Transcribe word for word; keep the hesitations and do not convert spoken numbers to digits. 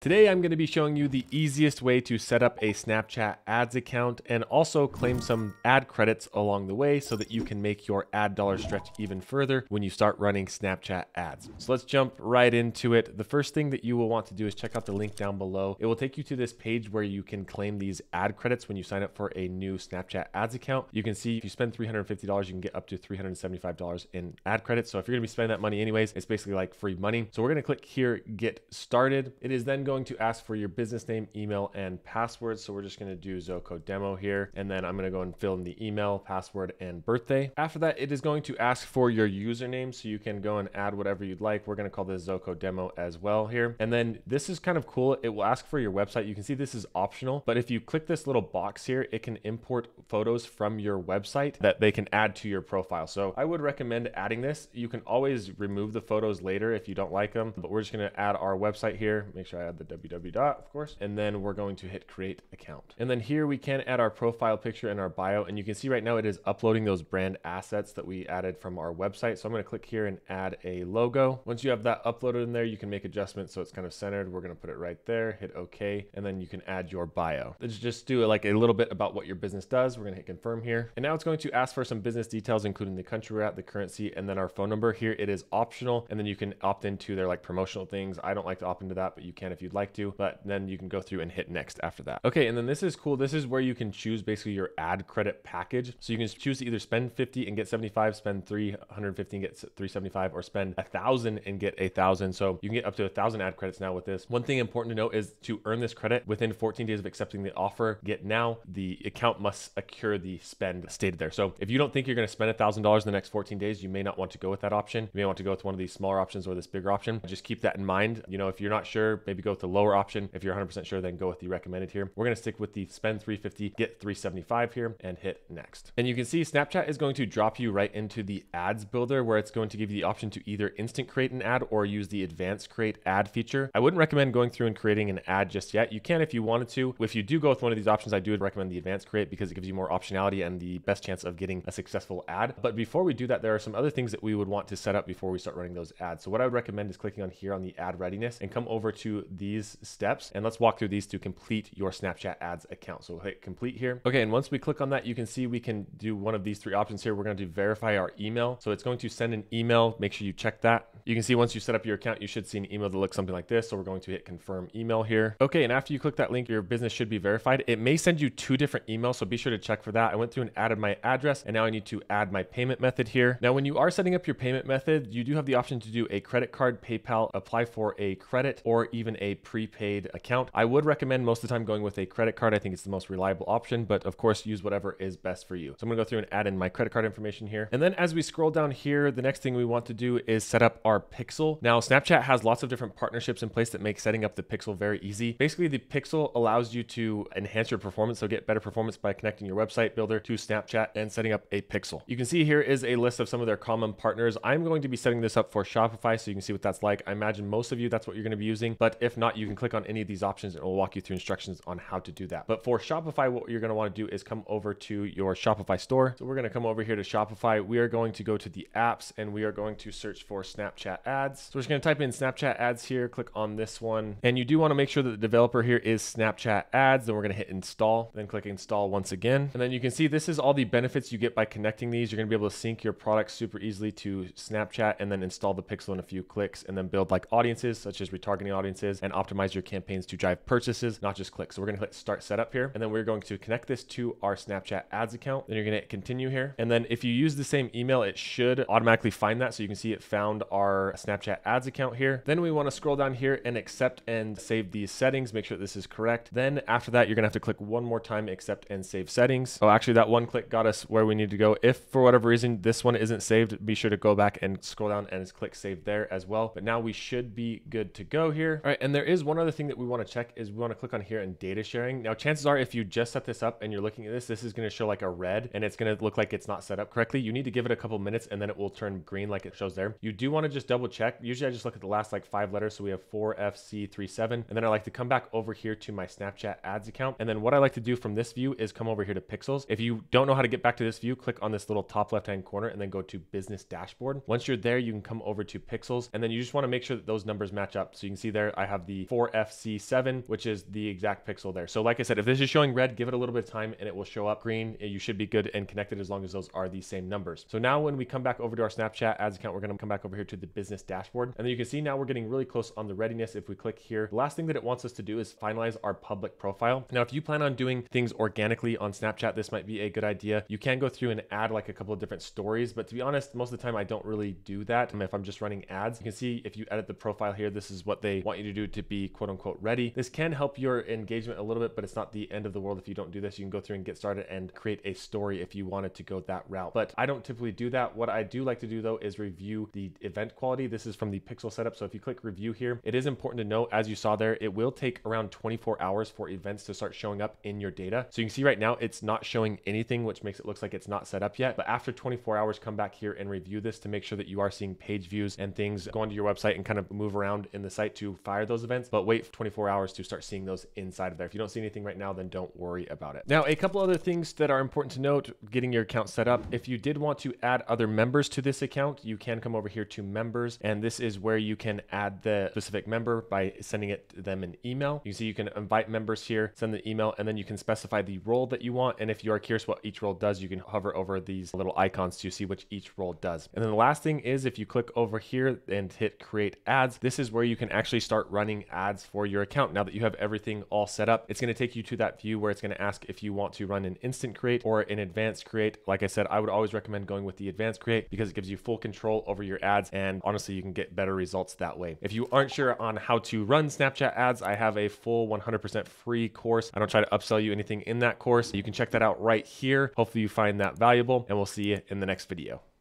Today, I'm going to be showing you the easiest way to set up a Snapchat ads account and also claim some ad credits along the way so that you can make your ad dollar stretch even further when you start running Snapchat ads. So let's jump right into it. The first thing that you will want to do is check out the link down below. It will take you to this page where you can claim these ad credits when you sign up for a new Snapchat ads account. You can see if you spend three hundred fifty dollars, you can get up to three hundred seventy-five dollars in ad credits. So if you're going to be spending that money anyways, it's basically like free money. So we're going to click here, get started. It is then going to ask for your business name, email, and password. So we're just going to do Zoco demo here. And then I'm going to go and fill in the email, password, and birthday. After that, it is going to ask for your username. So you can go and add whatever you'd like. We're going to call this Zoco demo as well here. And then this is kind of cool. It will ask for your website. You can see this is optional, but if you click this little box here, it can import photos from your website that they can add to your profile. So I would recommend adding this. You can always remove the photos later if you don't like them, but we're just going to add our website here. Make sure I add the www dot, of course, and then we're going to hit create account. And then here we can add our profile picture and our bio. And you can see right now it is uploading those brand assets that we added from our website. So I'm going to click here and add a logo. Once you have that uploaded in there, you can make adjustments so it's kind of centered. We're going to put it right there, hit okay, and then you can add your bio. Let's just do like a little bit about what your business does. We're going to hit confirm here. And now it's going to ask for some business details, including the country we're at, the currency, and then our phone number. Here it is optional. And then you can opt into their like promotional things. I don't like to opt into that, but you can if you like to, but then you can go through and hit next after that. Okay. And then this is cool. This is where you can choose basically your ad credit package. So you can choose to either spend fifty and get seventy-five, spend three hundred fifty and get three seventy-five, or spend a thousand and get a thousand. So you can get up to a thousand ad credits now with this. One thing important to note is to earn this credit within fourteen days of accepting the offer, get now, the account must accrue the spend stated there. So if you don't think you're going to spend a thousand dollars in the next fourteen days, you may not want to go with that option. You may want to go with one of these smaller options or this bigger option. Just keep that in mind. You know, if you're not sure, maybe go with the lower option. If you're one hundred percent sure, then go with the recommended here. We're going to stick with the spend three fifty, get three seventy-five here and hit next. And you can see Snapchat is going to drop you right into the ads builder where it's going to give you the option to either instant create an ad or use the advanced create ad feature. I wouldn't recommend going through and creating an ad just yet. You can if you wanted to. If you do go with one of these options, I do recommend the advanced create because it gives you more optionality and the best chance of getting a successful ad. But before we do that, there are some other things that we would want to set up before we start running those ads. So what I would recommend is clicking on here on the ad readiness and come over to these steps, and let's walk through these to complete your Snapchat ads account. So we'll hit complete here. Okay. And once we click on that, you can see we can do one of these three options here. We're going to do verify our email. So it's going to send an email. Make sure you check that. You can see once you set up your account, you should see an email that looks something like this. So we're going to hit confirm email here. Okay. And after you click that link, your business should be verified. It may send you two different emails. So be sure to check for that. I went through and added my address and now I need to add my payment method here. Now, when you are setting up your payment method, you do have the option to do a credit card, PayPal, apply for a credit, or even a prepaid account. I would recommend most of the time going with a credit card. I think it's the most reliable option, but of course use whatever is best for you. So I'm gonna go through and add in my credit card information here. And then as we scroll down here, the next thing we want to do is set up our pixel. Now Snapchat has lots of different partnerships in place that make setting up the pixel very easy. Basically the pixel allows you to enhance your performance. So get better performance by connecting your website builder to Snapchat and setting up a pixel. You can see here is a list of some of their common partners. I'm going to be setting this up for Shopify so you can see what that's like. I imagine most of you, that's what you're gonna be using, but if not, you can click on any of these options and it will walk you through instructions on how to do that. But for Shopify, what you're going to want to do is come over to your Shopify store. So we're going to come over here to Shopify. We are going to go to the apps and we are going to search for Snapchat ads. So we're just going to type in Snapchat ads here, click on this one. And you do want to make sure that the developer here is Snapchat ads. Then we're going to hit install, then click install once again. And then you can see this is all the benefits you get by connecting these. You're going to be able to sync your products super easily to Snapchat and then install the pixel in a few clicks and then build like audiences such as retargeting audiences and optimize your campaigns to drive purchases, not just clicks. So we're going to click start setup here. And then we're going to connect this to our Snapchat ads account. Then you're going to continue here. And then if you use the same email, it should automatically find that. So you can see it found our Snapchat ads account here. Then we want to scroll down here and accept and save these settings. Make sure this is correct. Then after that, you're going to have to click one more time, accept and save settings. Oh, actually that one click got us where we need to go. If for whatever reason, this one isn't saved, be sure to go back and scroll down and click save there as well. But now we should be good to go here. All right. And there is one other thing that we want to check is we want to click on here and data sharing. Now, chances are if you just set this up and you're looking at this, this is going to show like a red and it's going to look like it's not set up correctly. You need to give it a couple minutes and then it will turn green like it shows there. You do want to just double check. Usually I just look at the last like five letters. So we have four F C three seven. And then I like to come back over here to my Snapchat ads account. And then what I like to do from this view is come over here to pixels. If you don't know how to get back to this view, click on this little top left-hand corner and then go to business dashboard. Once you're there, you can come over to pixels and then you just want to make sure that those numbers match up. So you can see there, I have the four F C seven, which is the exact pixel there. So like I said, if this is showing red, give it a little bit of time and it will show up green. You should be good and connected as long as those are the same numbers. So now when we come back over to our Snapchat ads account, we're going to come back over here to the business dashboard. And then you can see now we're getting really close on the readiness. If we click here, the last thing that it wants us to do is finalize our public profile. Now, if you plan on doing things organically on Snapchat, this might be a good idea. You can go through and add like a couple of different stories, but to be honest, most of the time I don't really do that. I mean, if I'm just running ads, you can see if you edit the profile here, this is what they want you to do to be quote unquote ready. This can help your engagement a little bit, but it's not the end of the world. If you don't do this, you can go through and get started and create a story if you wanted to go that route. But I don't typically do that. What I do like to do though is review the event quality. This is from the pixel setup. So if you click review here, it is important to know, as you saw there, it will take around twenty-four hours for events to start showing up in your data. So you can see right now it's not showing anything, which makes it looks like it's not set up yet. But after twenty-four hours, come back here and review this to make sure that you are seeing page views and things go onto your website and kind of move around in the site to fire those events, but wait twenty-four hours to start seeing those inside of there. If you don't see anything right now, then don't worry about it. Now, a couple other things that are important to note, getting your account set up. If you did want to add other members to this account, you can come over here to members, and this is where you can add the specific member by sending it to them an email. You can see you can invite members here, send the email, and then you can specify the role that you want. And if you are curious what each role does, you can hover over these little icons to see what each role does. And then the last thing is if you click over here and hit create ads, this is where you can actually start running ads for your account. Now that you have everything all set up, it's going to take you to that view where it's going to ask if you want to run an instant create or an advanced create. Like I said, I would always recommend going with the advanced create because it gives you full control over your ads. And honestly, you can get better results that way. If you aren't sure on how to run Snapchat ads, I have a full one hundred percent free course. I don't try to upsell you anything in that course. You can check that out right here. Hopefully you find that valuable, and we'll see you in the next video.